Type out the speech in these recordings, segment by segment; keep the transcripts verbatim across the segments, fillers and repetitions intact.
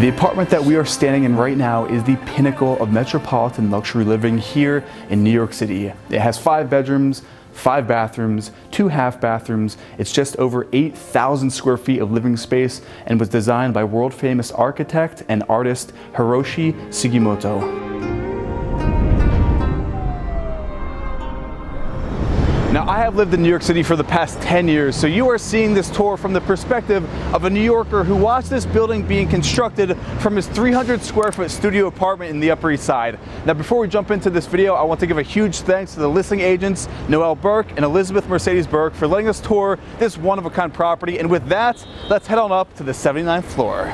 The apartment that we are standing in right now is the pinnacle of metropolitan luxury living here in New York City. It has five bedrooms, five bathrooms, two half bathrooms. It's just over eight thousand square feet of living space and was designed by world famous architect and artist Hiroshi Sugimoto. Now, I have lived in New York City for the past ten years, so you are seeing this tour from the perspective of a New Yorker who watched this building being constructed from his three hundred square foot studio apartment in the Upper East Side. Now, before we jump into this video, I want to give a huge thanks to the listing agents, Noel Berk and Elizabeth Mercedes Berk, for letting us tour this one-of-a-kind property. And with that, let's head on up to the seventy-ninth floor.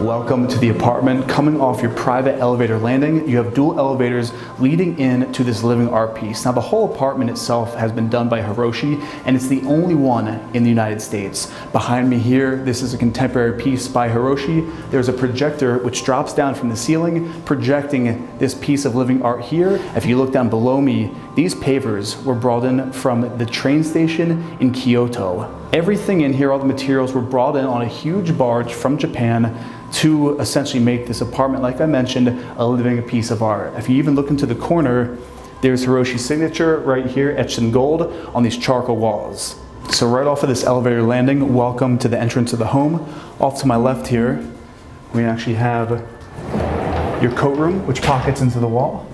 Welcome to the apartment. Coming off your private elevator landing, you have dual elevators leading in to this living art piece. Now, the whole apartment itself has been done by Hiroshi, and it's the only one in the United States. Behind me here, this is a contemporary piece by Hiroshi. There's a projector which drops down from the ceiling, projecting this piece of living art here. If you look down below me, these pavers were brought in from the train station in Kyoto. Everything in here, all the materials, were brought in on a huge barge from Japan to essentially make this apartment, like I mentioned, a living piece of art. If you even look into the corner, there's Hiroshi's signature right here, etched in gold on these charcoal walls. So right off of this elevator landing, welcome to the entrance of the home. Off to my left here, we actually have your coat room, which pockets into the wall.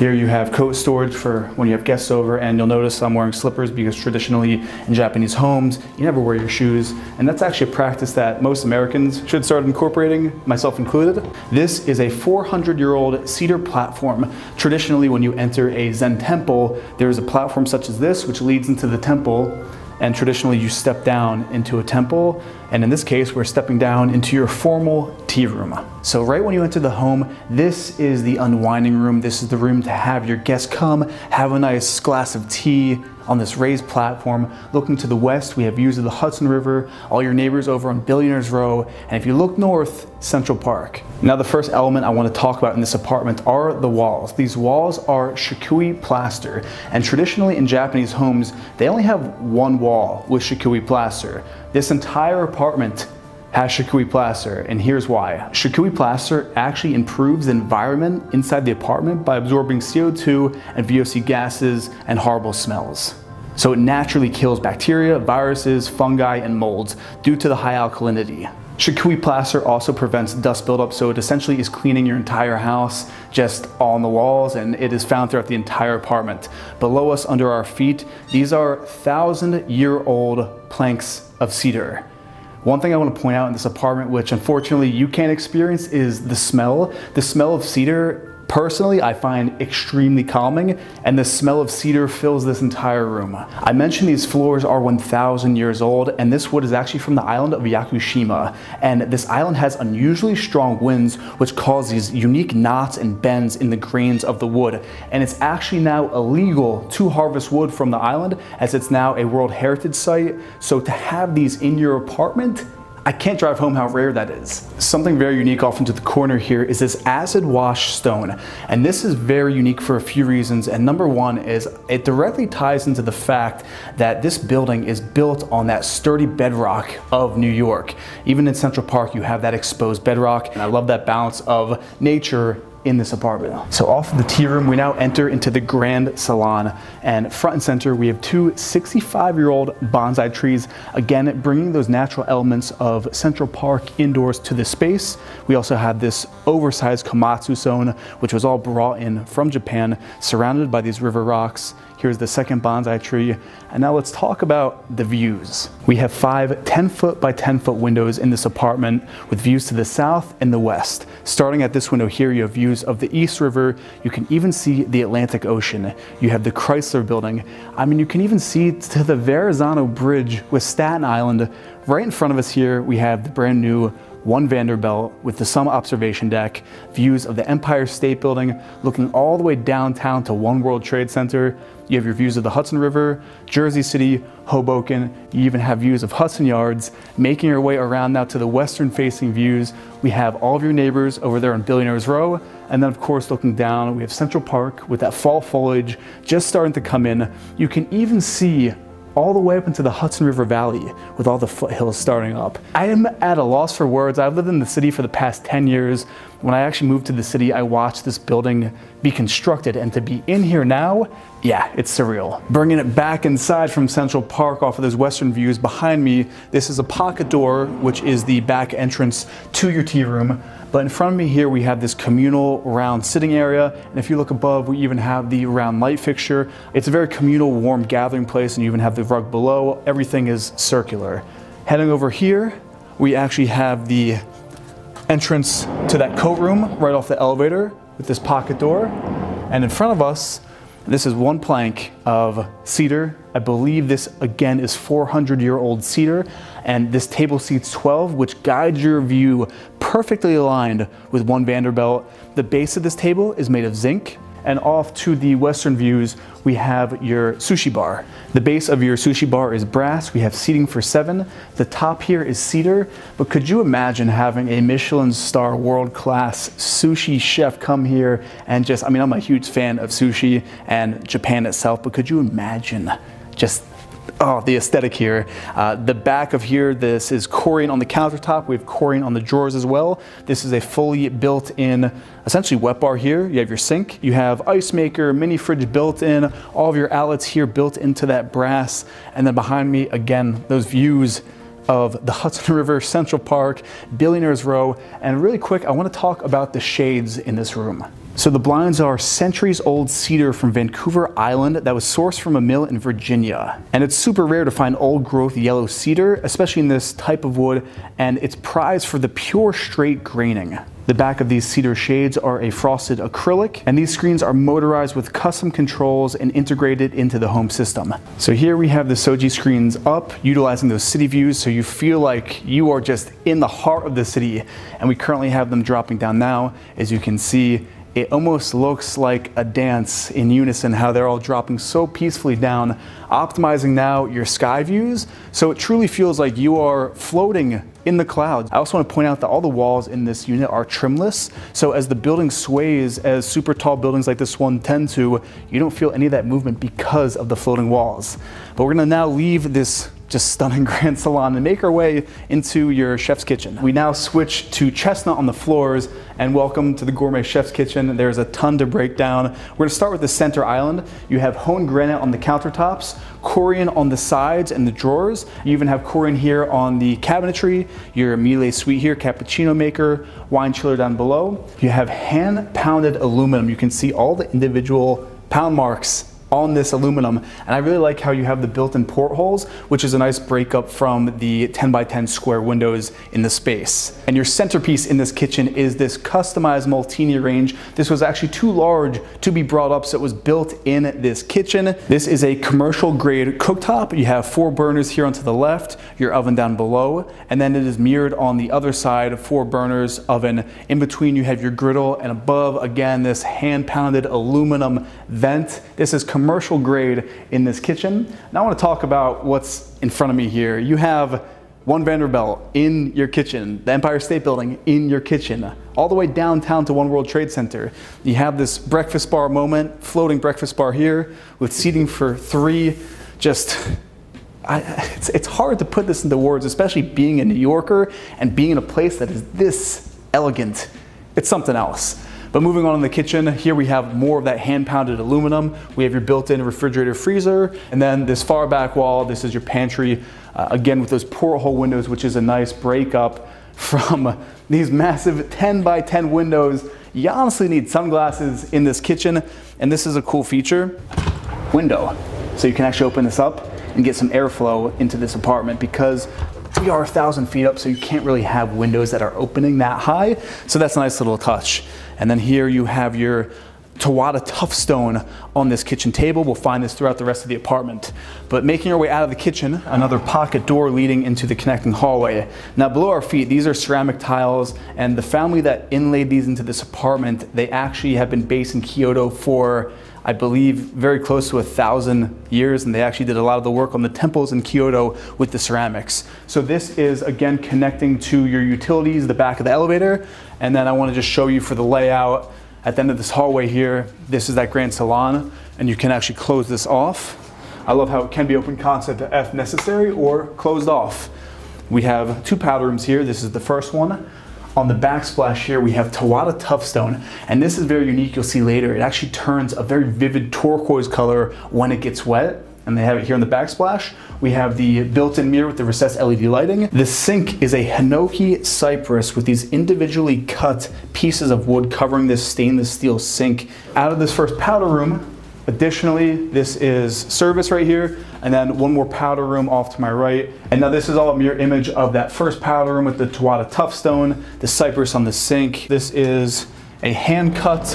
Here you have coat storage for when you have guests over, and you'll notice I'm wearing slippers because traditionally in Japanese homes, you never wear your shoes. And that's actually a practice that most Americans should start incorporating, myself included. This is a four hundred year old cedar platform. Traditionally, when you enter a Zen temple, there is a platform such as this, which leads into the temple. And traditionally you step down into a temple, and in this case we're stepping down into your formal tea room. So right when you enter the home, this is the unwinding room. This is the room to have your guests come, have a nice glass of tea on this raised platform. Looking to the west, we have views of the Hudson River, all your neighbors over on Billionaire's Row, and if you look north, Central Park. Now, the first element I want to talk about in this apartment are the walls. These walls are Shikui Plaster, and traditionally in Japanese homes, they only have one wall with Shikui Plaster. This entire apartment has Shikui Plaster, and here's why. Shikui Plaster actually improves the environment inside the apartment by absorbing C O two and V O C gases and horrible smells. So it naturally kills bacteria, viruses, fungi, and molds due to the high alkalinity. Shikui Plaster also prevents dust buildup, so it essentially is cleaning your entire house just on the walls, and it is found throughout the entire apartment. Below us, under our feet, these are thousand-year-old planks of cedar. One thing I want to point out in this apartment, which unfortunately you can't experience, is the smell. The smell of cedar, personally, I find extremely calming, and the smell of cedar fills this entire room. I mentioned these floors are one thousand years old, and this wood is actually from the island of Yakushima. And this island has unusually strong winds, which cause these unique knots and bends in the grains of the wood. And it's actually now illegal to harvest wood from the island, as it's now a World Heritage Site. So to have these in your apartment, I can't drive home how rare that is. Something very unique off into the corner here is this acid wash stone. And this is very unique for a few reasons. And number one is it directly ties into the fact that this building is built on that sturdy bedrock of New York. Even in Central Park, you have that exposed bedrock. And I love that balance of nature in this apartment. So off of the tea room, we now enter into the grand salon, and front and center, we have two sixty-five year old bonsai trees. Again, bringing those natural elements of Central Park indoors to the space. We also have this oversized Komatsu stone, which was all brought in from Japan, surrounded by these river rocks. Here's the second bonsai tree. And now let's talk about the views. We have five ten foot by ten foot windows in this apartment with views to the south and the west. Starting at this window here, you have views of the East River. You can even see the Atlantic Ocean. You have the Chrysler Building. I mean, you can even see to the Verrazano Bridge with Staten Island. Right in front of us here, we have the brand new One Vanderbilt with the Summit Observation Deck, views of the Empire State Building, looking all the way downtown to One World Trade Center. You have your views of the Hudson River, Jersey City, Hoboken. You even have views of Hudson Yards. Making your way around now to the western facing views, we have all of your neighbors over there on Billionaire's Row. And then of course, looking down, we have Central Park with that fall foliage just starting to come in. You can even see all the way up into the Hudson River Valley with all the foothills starting up. I am at a loss for words. I've lived in the city for the past ten years. When I actually moved to the city, I watched this building be constructed, and to be in here now, yeah, it's surreal. Bringing it back inside from Central Park off of those western views behind me, this is a pocket door, which is the back entrance to your tea room. But in front of me here, we have this communal round sitting area. And if you look above, we even have the round light fixture. It's a very communal, warm gathering place, and you even have the rug below. Everything is circular. Heading over here, we actually have the entrance to that coat room right off the elevator with this pocket door. And in front of us, this is one plank of cedar. I believe this again is four hundred year old cedar, and this table seats twelve, which guides your view perfectly aligned with One Vanderbilt. The base of this table is made of zinc, and off to the western views, we have your sushi bar. The base of your sushi bar is brass. We have seating for seven. The top here is cedar, but could you imagine having a Michelin star world-class sushi chef come here and just, I mean, I'm a huge fan of sushi and Japan itself, but could you imagine just, oh, the aesthetic here. Uh, the back of here, this is Corian on the countertop. We have Corian on the drawers as well. This is a fully built-in, essentially wet bar here. You have your sink, you have ice maker, mini fridge built in, all of your outlets here built into that brass. And then behind me, again, those views of the Hudson River, Central Park, Billionaire's Row. And really quick, I want to talk about the shades in this room. So the blinds are centuries old cedar from Vancouver Island that was sourced from a mill in Virginia. And it's super rare to find old growth yellow cedar, especially in this type of wood, and it's prized for the pure straight graining. The back of these cedar shades are a frosted acrylic, and these screens are motorized with custom controls and integrated into the home system. So here we have the Soji screens up, utilizing those city views so you feel like you are just in the heart of the city. And we currently have them dropping down now, as you can see. It almost looks like a dance in unison, how they're all dropping so peacefully down, optimizing now your sky views. So it truly feels like you are floating in the clouds. I also want to point out that all the walls in this unit are trimless. So as the building sways, as super tall buildings like this one tend to, you don't feel any of that movement because of the floating walls. But we're going to now leave this just stunning grand salon and make our way into your chef's kitchen. We now switch to chestnut on the floors, and welcome to the gourmet chef's kitchen. There's a ton to break down. We're gonna start with the center island. You have honed granite on the countertops, Corian on the sides and the drawers. You even have Corian here on the cabinetry, your Miele suite here, cappuccino maker, wine chiller down below. You have hand pounded aluminum. You can see all the individual pound marks on this aluminum, and I really like how you have the built-in portholes, which is a nice breakup from the ten by ten square windows in the space. And your centerpiece in this kitchen is this customized Molteni range. This was actually too large to be brought up, so it was built in this kitchen. This is a commercial grade cooktop. You have four burners here onto the left, your oven down below, and then it is mirrored on the other side, four burners, oven. In between you have your griddle, and above, again, this hand-pounded aluminum vent. This is commercial commercial grade in this kitchen. Now I want to talk about what's in front of me here. You have One Vanderbilt in your kitchen, the Empire State Building in your kitchen, all the way downtown to One World Trade Center. You have this breakfast bar moment, floating breakfast bar here with seating for three. Just, I, it's, it's hard to put this into words, especially being a New Yorker and being in a place that is this elegant. It's something else. But moving on in the kitchen, here we have more of that hand-pounded aluminum. We have your built-in refrigerator freezer, and then this far back wall, this is your pantry, uh, again with those porthole windows, which is a nice breakup from these massive ten by ten windows. You honestly need sunglasses in this kitchen, and this is a cool feature, window. So you can actually open this up and get some airflow into this apartment, because we are a thousand feet up, so you can't really have windows that are opening that high. So that's a nice little touch. And then here you have your Tawada Tuffstone on this kitchen table. We'll find this throughout the rest of the apartment. But making our way out of the kitchen, another pocket door leading into the connecting hallway. Now below our feet, these are ceramic tiles, and the family that inlaid these into this apartment, they actually have been based in Kyoto for, I believe, very close to a thousand years, and they actually did a lot of the work on the temples in Kyoto with the ceramics. So this is, again, connecting to your utilities, the back of the elevator, and then I want to just show you for the layout. At the end of this hallway here, this is that grand salon, and you can actually close this off. I love how it can be open concept if necessary or closed off. We have two powder rooms here. This is the first one. On the backsplash here, we have Tawada Tuffstone, and this is very unique, you'll see later. It actually turns a very vivid turquoise color when it gets wet, and they have it here in the backsplash. We have the built-in mirror with the recessed L E D lighting. The sink is a Hinoki Cypress with these individually cut pieces of wood covering this stainless steel sink. Out of this first powder room, additionally, this is service right here, and then one more powder room off to my right. And now this is all a mirror image of that first powder room with the Tawada Tuffstone, the cypress on the sink. This is a hand-cut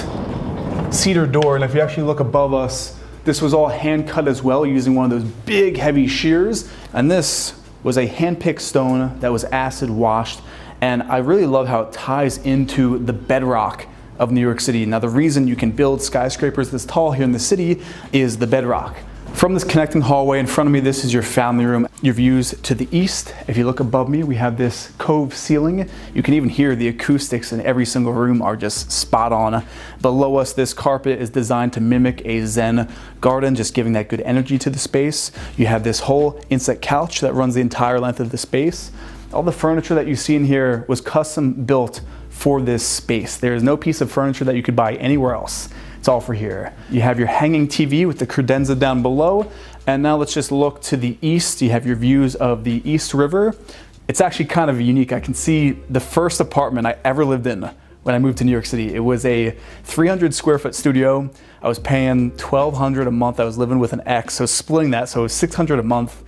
cedar door, and if you actually look above us, this was all hand-cut as well using one of those big, heavy shears. And this was a hand-picked stone that was acid-washed, and I really love how it ties into the bedrock of New York City. Now, the reason you can build skyscrapers this tall here in the city is the bedrock. From this connecting hallway in front of me, this is your family room. Your views to the east. If you look above me, we have this cove ceiling. You can even hear the acoustics in every single room are just spot on. Below us, this carpet is designed to mimic a Zen garden, just giving that good energy to the space. You have this whole inset couch that runs the entire length of the space. All the furniture that you see in here was custom built for this space. There is no piece of furniture that you could buy anywhere else. It's all for here. You have your hanging T V with the credenza down below. And now let's just look to the east. You have your views of the East River. It's actually kind of unique. I can see the first apartment I ever lived in when I moved to New York City. It was a three hundred square foot studio. I was paying twelve hundred dollars a month. I was living with an ex, so splitting that, so it was six hundred dollars a month.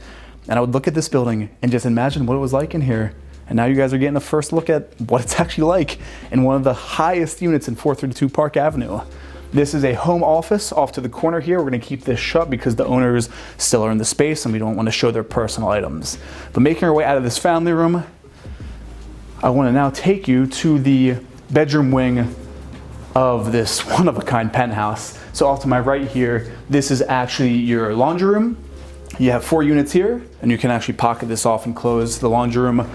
And I would look at this building and just imagine what it was like in here. And now you guys are getting a first look at what it's actually like in one of the highest units in four thirty-two Park Avenue. This is a home office off to the corner here. We're gonna keep this shut because the owners still are in the space and we don't wanna show their personal items. But making our way out of this family room, I wanna now take you to the bedroom wing of this one-of-a-kind penthouse. So off to my right here, this is actually your laundry room. You have four units here, and you can actually pocket this off and close the laundry room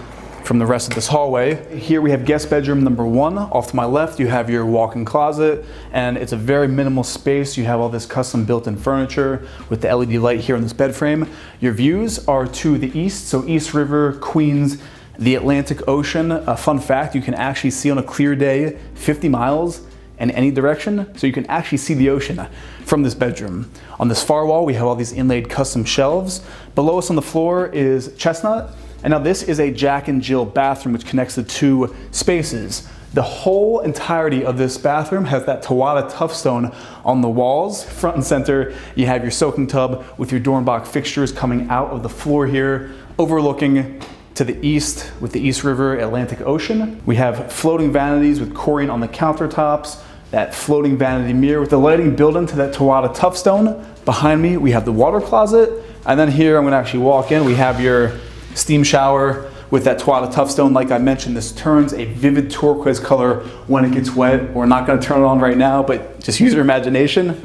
from the rest of this hallway. Here we have guest bedroom number one. Off to my left, you have your walk-in closet, and it's a very minimal space. You have all this custom built-in furniture with the L E D light here on this bed frame. Your views are to the east, so East River, Queens, the Atlantic Ocean. A fun fact, you can actually see on a clear day fifty miles in any direction, so you can actually see the ocean from this bedroom. On this far wall, we have all these inlaid custom shelves. Below us on the floor is chestnut. And now this is a Jack and Jill bathroom which connects the two spaces. The whole entirety of this bathroom has that Tawada Tuffstone on the walls. Front and center, you have your soaking tub with your Dornbracht fixtures coming out of the floor here, overlooking to the east with the East River, Atlantic Ocean. We have floating vanities with Corian on the countertops, that floating vanity mirror with the lighting built into that Tawada Tuffstone. Behind me, we have the water closet. And then here, I'm gonna actually walk in, we have your steam shower with that Tawada Tuffstone. Like I mentioned, this turns a vivid turquoise color when it gets wet. We're not gonna turn it on right now, but just use your imagination.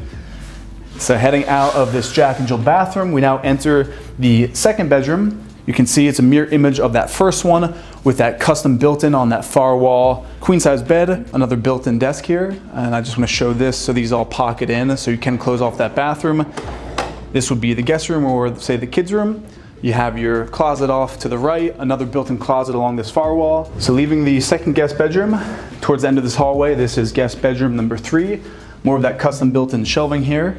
So heading out of this Jack and Jill bathroom, we now enter the second bedroom. You can see it's a mirror image of that first one with that custom built-in on that far wall. Queen size bed, another built-in desk here. And I just wanna show this so these all pocket in so you can close off that bathroom. This would be the guest room or say the kids room. You have your closet off to the right, another built-in closet along this far wall. So leaving the second guest bedroom, towards the end of this hallway, this is guest bedroom number three. More of that custom built-in shelving here.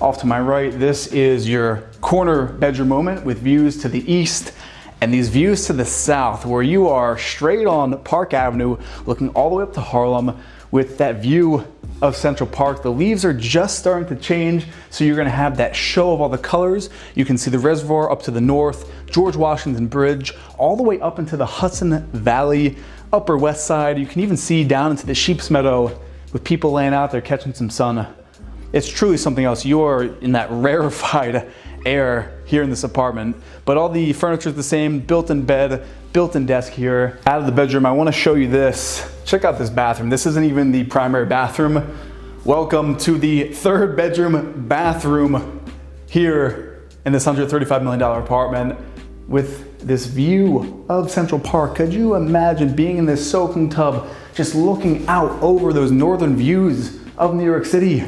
Off to my right, this is your corner bedroom moment with views to the east and these views to the south where you are straight on Park Avenue, looking all the way up to Harlem with that view of Central Park. The leaves are just starting to change, so you're gonna have that show of all the colors. You can see the reservoir up to the north, George Washington Bridge, all the way up into the Hudson Valley, Upper West Side. You can even see down into the sheep's meadow with people laying out there catching some sun. It's truly something else. You're in that rarefied air here in this apartment, but all the furniture is the same, built-in bed, built-in desk here. Out of the bedroom, I wanna show you this. Check out this bathroom. This isn't even the primary bathroom. Welcome to the third bedroom bathroom here in this one hundred thirty-five million dollar apartment with this view of Central Park. Could you imagine being in this soaking tub, just looking out over those northern views of New York City?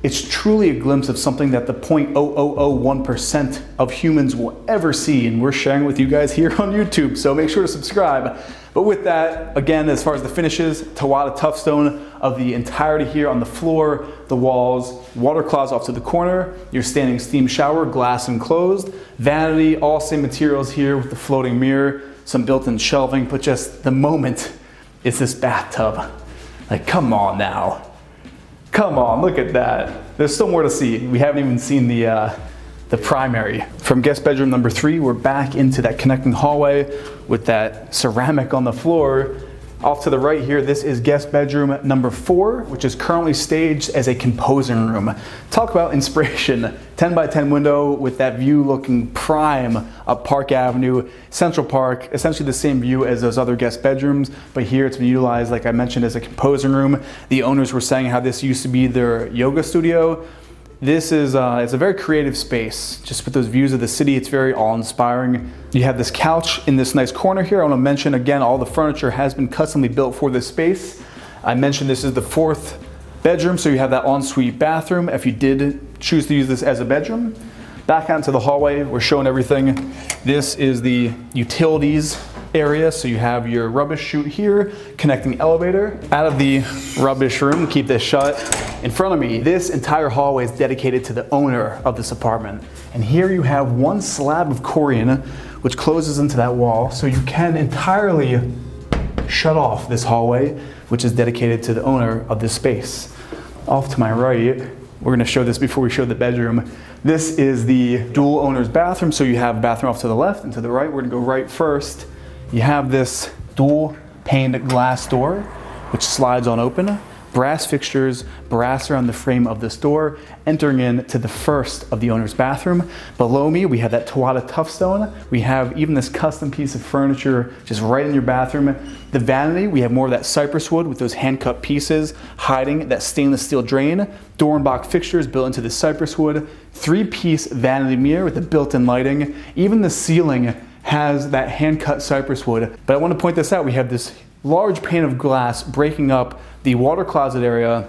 It's truly a glimpse of something that the zero point zero zero zero one percent of humans will ever see, and we're sharing with you guys here on YouTube, so make sure to subscribe. But with that, again, as far as the finishes, Tawada Tuffstone of the entirety here on the floor, the walls, water closet off to the corner, your standing steam shower, glass enclosed, vanity, all same materials here with the floating mirror, some built-in shelving, but just the moment is this bathtub. Like, come on now. Come on, look at that. There's still more to see. We haven't even seen the uh, the primary. From guest bedroom number three, we're back into that connecting hallway with that ceramic on the floor. Off to the right here, this is guest bedroom number four, which is currently staged as a composing room. Talk about inspiration. ten by ten window with that view looking prime up Park Avenue, Central Park, essentially the same view as those other guest bedrooms, but here it's been utilized, like I mentioned, as a composing room. The owners were saying how this used to be their yoga studio. This is uh, it's a very creative space, just with those views of the city. It's very awe-inspiring. You have this couch in this nice corner here. I want to mention again, all the furniture has been customly built for this space. I mentioned this is the fourth bedroom, so you have that ensuite bathroom if you did choose to use this as a bedroom. Back out into the hallway, we're showing everything. This is the utilities area, so you have your rubbish chute here, connecting elevator. Out of the rubbish room, keep this shut. In front of me, this entire hallway is dedicated to the owner of this apartment. And here you have one slab of Corian, which closes into that wall, so you can entirely shut off this hallway, which is dedicated to the owner of this space. Off to my right, we're gonna show this before we show the bedroom. This is the dual owner's bathroom, so you have a bathroom off to the left and to the right. We're gonna go right first. You have this dual paned glass door, which slides on open, brass fixtures, brass around the frame of this door, entering in to the first of the owner's bathroom. Below me, we have that Tawada Tuffstone. We have even this custom piece of furniture just right in your bathroom. The vanity, we have more of that cypress wood with those hand-cut pieces, hiding that stainless steel drain. Dornbracht fixtures built into the cypress wood. Three-piece vanity mirror with the built-in lighting. Even the ceiling has that hand-cut cypress wood. But I want to point this out, we have this large pane of glass breaking up the water closet area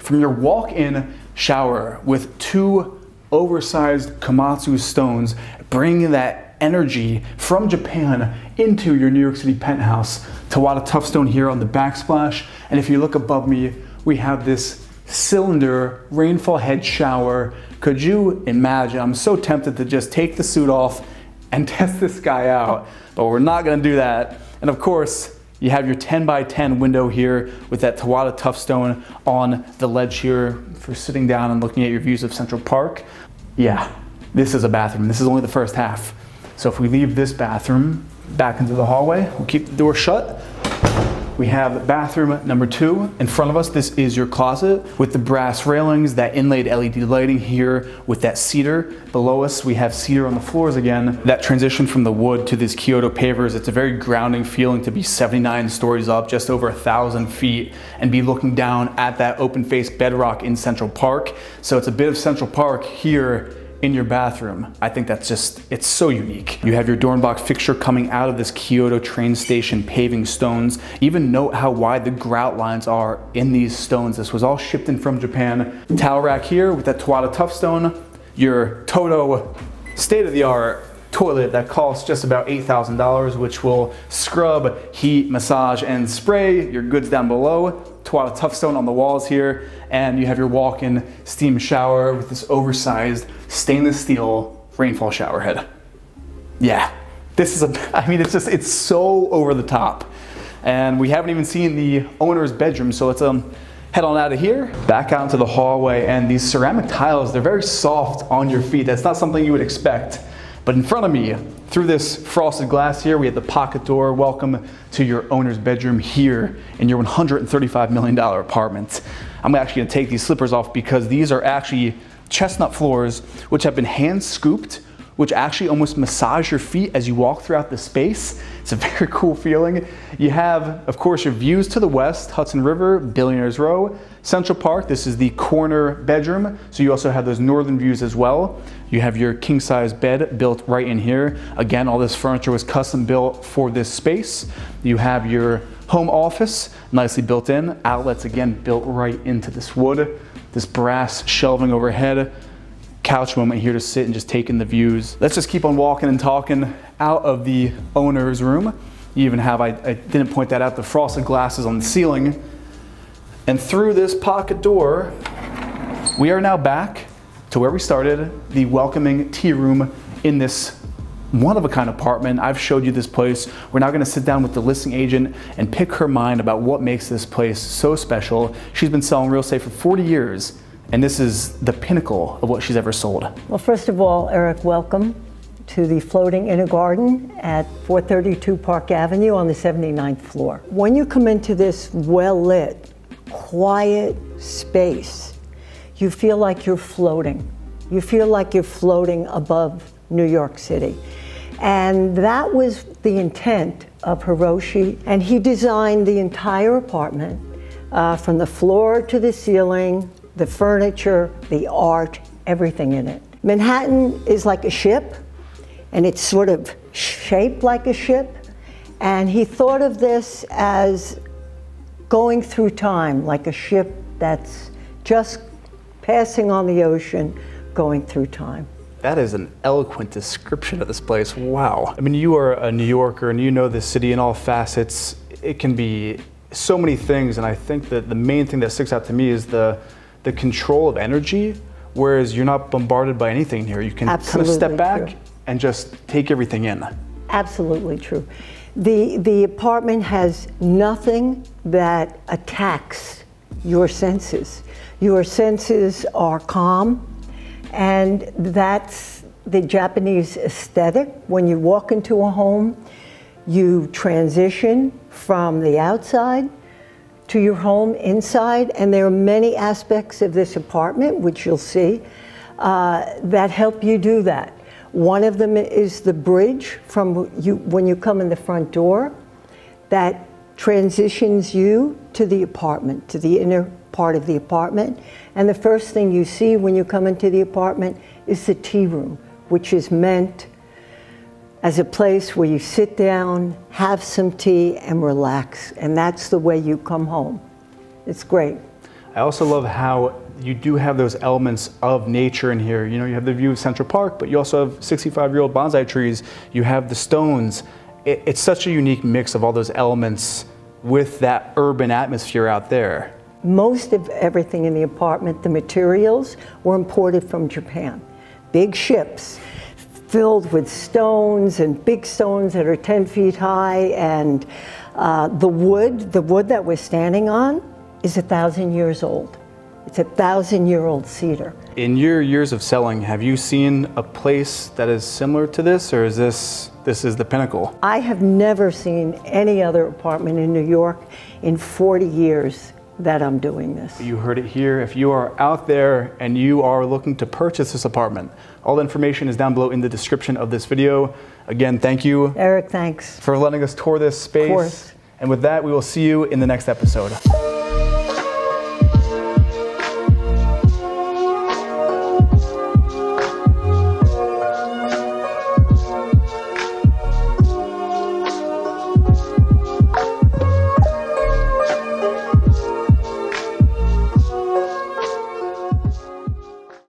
from your walk-in shower with two oversized Komatsu stones, bringing that energy from Japan into your New York City penthouse. Tawada Tuffstone here on the backsplash, and if you look above me, we have this cylinder rainfall head shower. Could you imagine? I'm so tempted to just take the suit off and test this guy out, but we're not gonna do that. And of course, you have your ten by ten window here with that Tawada Tuffstone on the ledge here for sitting down and looking at your views of Central Park. Yeah, this is a bathroom. This is only the first half. So if we leave this bathroom back into the hallway, we'll keep the door shut. We have bathroom number two. In front of us, this is your closet with the brass railings, that inlaid L E D lighting here with that cedar. Below us, we have cedar on the floors again. That transition from the wood to these Kyoto pavers, it's a very grounding feeling to be seventy-nine stories up, just over a thousand feet, and be looking down at that open-faced bedrock in Central Park. So it's a bit of Central Park here in your bathroom. I think that's just, it's so unique. You have your Dornbracht fixture coming out of this Kyoto train station paving stones. Even note how wide the grout lines are in these stones. This was all shipped in from Japan. Towel rack here with that Tawada Tuffstone. Your Toto state-of-the-art toilet that costs just about eight thousand dollars, which will scrub, heat, massage, and spray your goods down below. Tawada Tuffstone on the walls here, and you have your walk-in steam shower with this oversized stainless steel rainfall shower head. Yeah, this is a, I mean, it's just, it's so over the top. And we haven't even seen the owner's bedroom, so let's um, head on out of here. Back out into the hallway, and these ceramic tiles, they're very soft on your feet. That's not something you would expect. But in front of me, through this frosted glass here, we have the pocket door. Welcome to your owner's bedroom here in your one hundred thirty-five million dollar apartment. I'm actually gonna take these slippers off because these are actually chestnut floors, which have been hand scooped, which actually almost massage your feet as you walk throughout the space. It's a very cool feeling. You have, of course, your views to the west, Hudson River, Billionaire's Row, Central Park. This is the corner bedroom, so you also have those northern views as well. You have your king-size bed built right in here. Again, all this furniture was custom built for this space. You have your home office, nicely built in. Outlets, again, built right into this wood. this brass shelving overhead. Couch moment here to sit and just take in the views. Let's just keep on walking and talking out of the owner's room. You even have, I, I didn't point that out, the frosted glasses on the ceiling. And through this pocket door, we are now back to where we started, the welcoming tea room in this one-of-a-kind apartment. I've showed you this place. We're now gonna sit down with the listing agent and pick her mind about what makes this place so special. She's been selling real estate for forty years, and this is the pinnacle of what she's ever sold. Well, first of all, Eric, welcome to the Floating Inner Garden at four thirty-two Park Avenue on the seventy-ninth floor. When you come into this well-lit, quiet space, you feel like you're floating. You feel like you're floating above New York City. And that was the intent of Hiroshi. And he designed the entire apartment uh, from the floor to the ceiling, the furniture, the art, everything in it. Manhattan is like a ship, and it's sort of shaped like a ship. And he thought of this as going through time, like a ship that's just passing on the ocean, going through time. That is an eloquent description of this place. Wow. I mean, you are a New Yorker and you know this city in all facets. It can be so many things, and I think that the main thing that sticks out to me is the the control of energy, whereas you're not bombarded by anything here. You can Absolutely kind of step back true. and just take everything in. Absolutely true. The, the apartment has nothing that attacks your senses. Your senses are calm, and that's the Japanese aesthetic. When you walk into a home, you transition from the outside to your home inside, and there are many aspects of this apartment, which you'll see, uh, that help you do that. One of them is the bridge from you, when you come in the front door, that transitions you to the apartment, to the inner part of the apartment. And the first thing you see when you come into the apartment is the tea room, which is meant as a place where you sit down, have some tea, and relax. And that's the way you come home. It's great. I also love how you do have those elements of nature in here. You know, you have the view of Central Park, but you also have sixty-five-year-old bonsai trees. You have the stones. It, it's such a unique mix of all those elements with that urban atmosphere out there. Most of everything in the apartment, the materials, were imported from Japan. Big ships filled with stones, and big stones that are ten feet high, and uh, the wood, the wood that we're standing on is a thousand years old. It's a thousand year old cedar. In your years of selling, have you seen a place that is similar to this, or is this, this is the pinnacle? I have never seen any other apartment in New York in forty years that I'm doing this. You heard it here. If you are out there and you are looking to purchase this apartment, all the information is down below in the description of this video. Again, thank you. Eric, thanks. For letting us tour this space. Of course. And with that, we will see you in the next episode.